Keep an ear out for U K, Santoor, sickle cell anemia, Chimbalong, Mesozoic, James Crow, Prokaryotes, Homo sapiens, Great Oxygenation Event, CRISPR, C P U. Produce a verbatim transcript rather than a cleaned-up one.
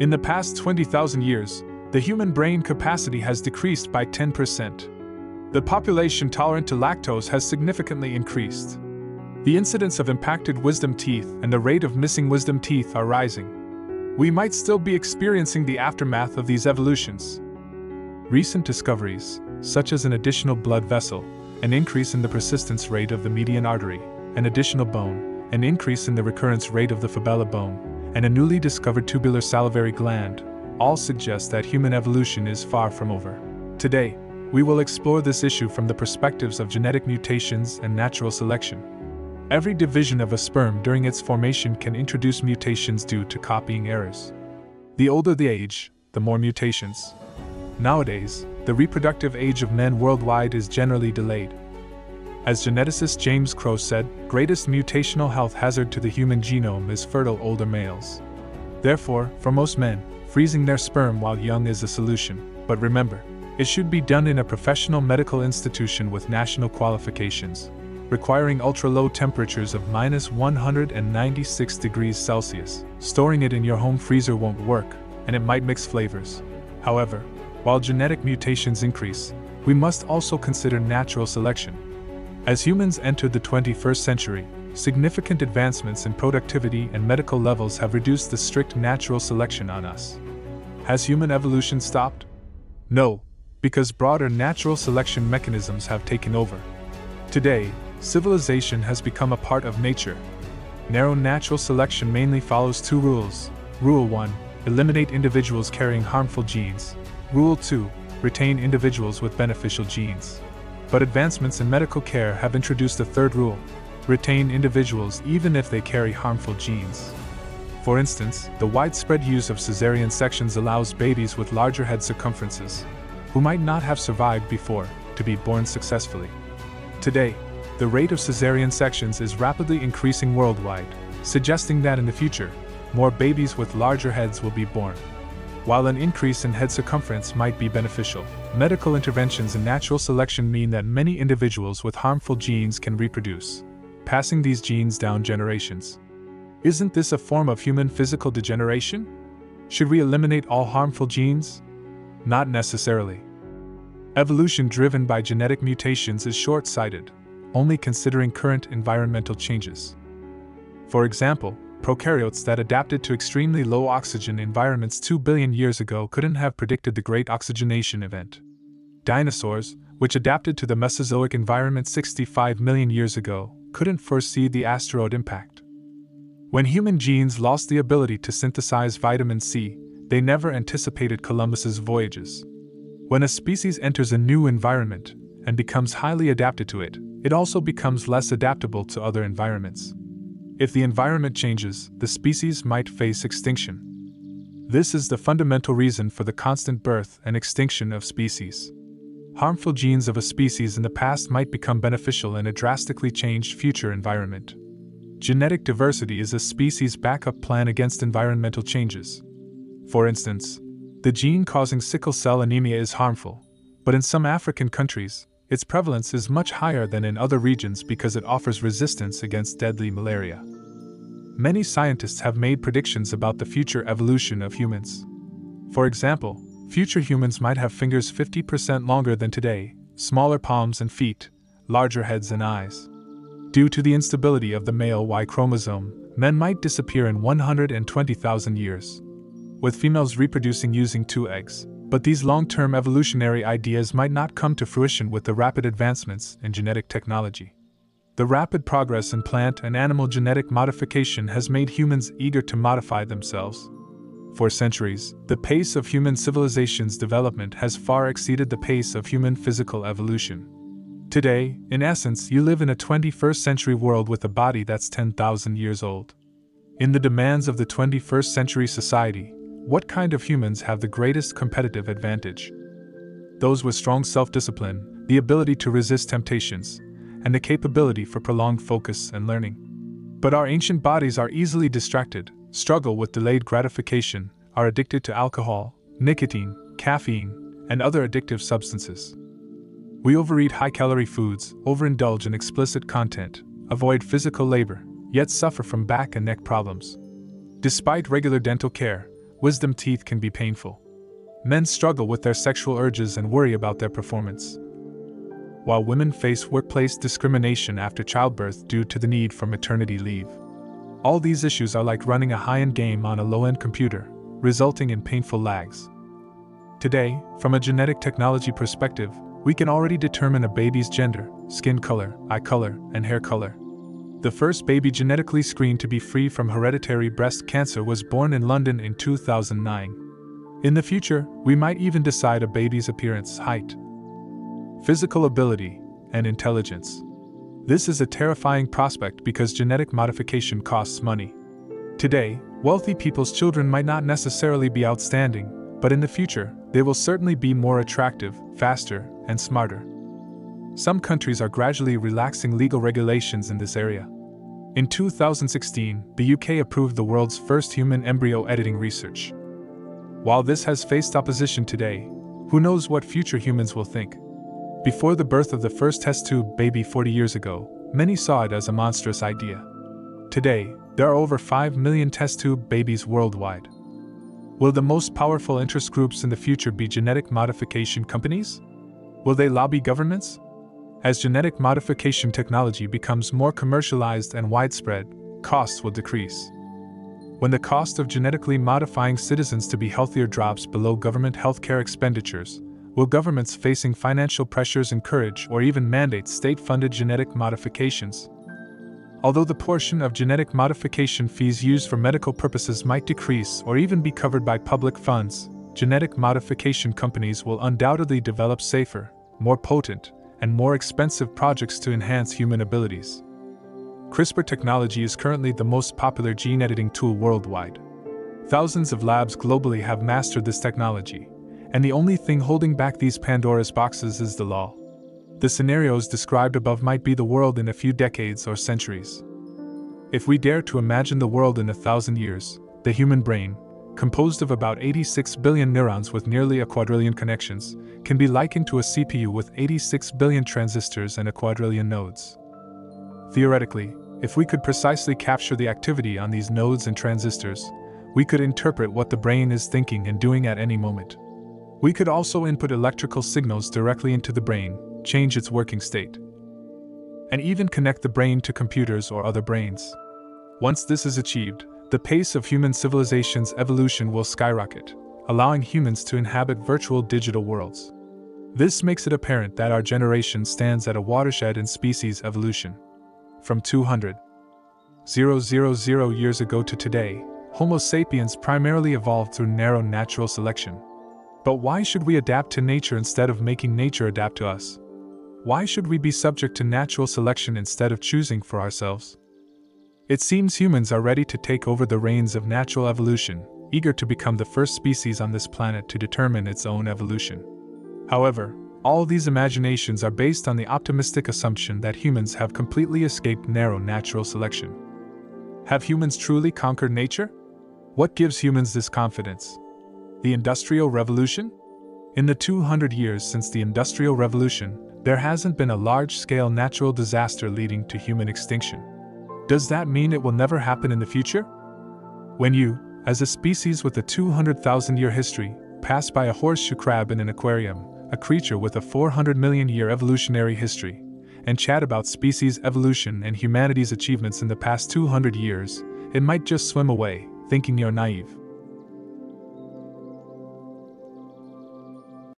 In the past twenty thousand years, the human brain capacity has decreased by ten percent. The population tolerant to lactose has significantly increased. The incidence of impacted wisdom teeth and the rate of missing wisdom teeth are rising. We might still be experiencing the aftermath of these evolutions. Recent discoveries, such as an additional blood vessel, an increase in the persistence rate of the median artery, an additional bone, an increase in the recurrence rate of the fibella bone, and a newly discovered tubular salivary gland, all suggest that human evolution is far from over. Today, we will explore this issue from the perspectives of genetic mutations and natural selection. Every division of a sperm during its formation can introduce mutations due to copying errors. The older the age, the more mutations. Nowadays, the reproductive age of men worldwide is generally delayed. As geneticist James Crow said, greatest mutational health hazard to the human genome is fertile older males. Therefore, for most men, freezing their sperm while young is a solution. But remember, it should be done in a professional medical institution with national qualifications, requiring ultra-low temperatures of minus one hundred ninety-six degrees Celsius. Storing it in your home freezer won't work, and it might mix flavors. However, while genetic mutations increase, we must also consider natural selection. As humans entered the twenty-first century, significant advancements in productivity and medical levels have reduced the strict natural selection on us. Has human evolution stopped? No, because broader natural selection mechanisms have taken over. Today, civilization has become a part of nature. Narrow natural selection mainly follows two rules. Rule one, eliminate individuals carrying harmful genes. Rule two, retain individuals with beneficial genes. But advancements in medical care have introduced a third rule, retain individuals even if they carry harmful genes. For instance, the widespread use of cesarean sections allows babies with larger head circumferences, who might not have survived before, to be born successfully. Today, the rate of cesarean sections is rapidly increasing worldwide, suggesting that in the future, more babies with larger heads will be born. While an increase in head circumference might be beneficial, medical interventions in natural selection mean that many individuals with harmful genes can reproduce, passing these genes down generations. Isn't this a form of human physical degeneration? Should we eliminate all harmful genes? Not necessarily. Evolution driven by genetic mutations is short-sighted, only considering current environmental changes. For example, prokaryotes that adapted to extremely low oxygen environments two billion years ago couldn't have predicted the Great Oxygenation Event. Dinosaurs, which adapted to the Mesozoic environment sixty-five million years ago, couldn't foresee the asteroid impact. When human genes lost the ability to synthesize vitamin C, they never anticipated Columbus's voyages. When a species enters a new environment and becomes highly adapted to it, it also becomes less adaptable to other environments. If the environment changes, the species might face extinction. This is the fundamental reason for the constant birth and extinction of species. Harmful genes of a species in the past might become beneficial in a drastically changed future environment. Genetic diversity is a species' backup plan against environmental changes. For instance, the gene causing sickle cell anemia is harmful, but in some African countries, its prevalence is much higher than in other regions because it offers resistance against deadly malaria. Many scientists have made predictions about the future evolution of humans. For example, future humans might have fingers fifty percent longer than today, smaller palms and feet, larger heads and eyes. Due to the instability of the male Y chromosome, men might disappear in one hundred twenty thousand years, with females reproducing using two eggs. But these long-term evolutionary ideas might not come to fruition with the rapid advancements in genetic technology. The rapid progress in plant and animal genetic modification has made humans eager to modify themselves. For centuries, the pace of human civilization's development has far exceeded the pace of human physical evolution. Today, in essence, you live in a twenty-first century world with a body that's ten thousand years old. In the demands of the twenty-first century society, what kind of humans have the greatest competitive advantage? Those with strong self-discipline, the ability to resist temptations, and the capability for prolonged focus and learning. But our ancient bodies are easily distracted, struggle with delayed gratification, are addicted to alcohol, nicotine, caffeine, and other addictive substances. We overeat high-calorie foods, overindulge in explicit content, avoid physical labor, yet suffer from back and neck problems. Despite regular dental care, wisdom teeth can be painful. Men struggle with their sexual urges and worry about their performance, while women face workplace discrimination after childbirth due to the need for maternity leave. All these issues are like running a high-end game on a low-end computer, resulting in painful lags. Today, from a genetic technology perspective, we can already determine a baby's gender, skin color, eye color, and hair color. The first baby genetically screened to be free from hereditary breast cancer was born in London in two thousand nine. In the future, we might even decide a baby's appearance, height, physical ability, and intelligence. This is a terrifying prospect because genetic modification costs money. Today, wealthy people's children might not necessarily be outstanding, but in the future, they will certainly be more attractive, faster, and smarter. Some countries are gradually relaxing legal regulations in this area. In two thousand sixteen, the U K approved the world's first human embryo editing research. While this has faced opposition today, who knows what future humans will think? Before the birth of the first test tube baby forty years ago, many saw it as a monstrous idea. Today, there are over five million test tube babies worldwide. Will the most powerful interest groups in the future be genetic modification companies? Will they lobby governments? As genetic modification technology becomes more commercialized and widespread, costs will decrease. When the cost of genetically modifying citizens to be healthier drops below government healthcare expenditures, will governments facing financial pressures encourage or even mandate state-funded genetic modifications? Although the portion of genetic modification fees used for medical purposes might decrease or even be covered by public funds, genetic modification companies will undoubtedly develop safer, more potent, and more expensive projects to enhance human abilities. CRISPR technology is currently the most popular gene editing tool worldwide. Thousands of labs globally have mastered this technology, and the only thing holding back these Pandora's boxes is the law. The scenarios described above might be the world in a few decades or centuries. If we dare to imagine the world in a thousand years, the human brain, composed of about eighty-six billion neurons with nearly a quadrillion connections, can be likened to a C P U with eighty-six billion transistors and a quadrillion nodes. Theoretically, if we could precisely capture the activity on these nodes and transistors, we could interpret what the brain is thinking and doing at any moment. We could also input electrical signals directly into the brain, change its working state, and even connect the brain to computers or other brains. Once this is achieved, the pace of human civilization's evolution will skyrocket, allowing humans to inhabit virtual digital worlds. This makes it apparent that our generation stands at a watershed in species evolution. From two hundred thousand years ago to today, Homo sapiens primarily evolved through narrow natural selection. But why should we adapt to nature instead of making nature adapt to us? Why should we be subject to natural selection instead of choosing for ourselves? It seems humans are ready to take over the reins of natural evolution, eager to become the first species on this planet to determine its own evolution. However, all these imaginations are based on the optimistic assumption that humans have completely escaped narrow natural selection. Have humans truly conquered nature? What gives humans this confidence? The Industrial Revolution? In the two hundred years since the Industrial Revolution, there hasn't been a large-scale natural disaster leading to human extinction. Does that mean it will never happen in the future? When you, as a species with a two hundred thousand year history, pass by a horseshoe crab in an aquarium, a creature with a four hundred million year evolutionary history, and chat about species evolution and humanity's achievements in the past two hundred years, it might just swim away, thinking you're naive.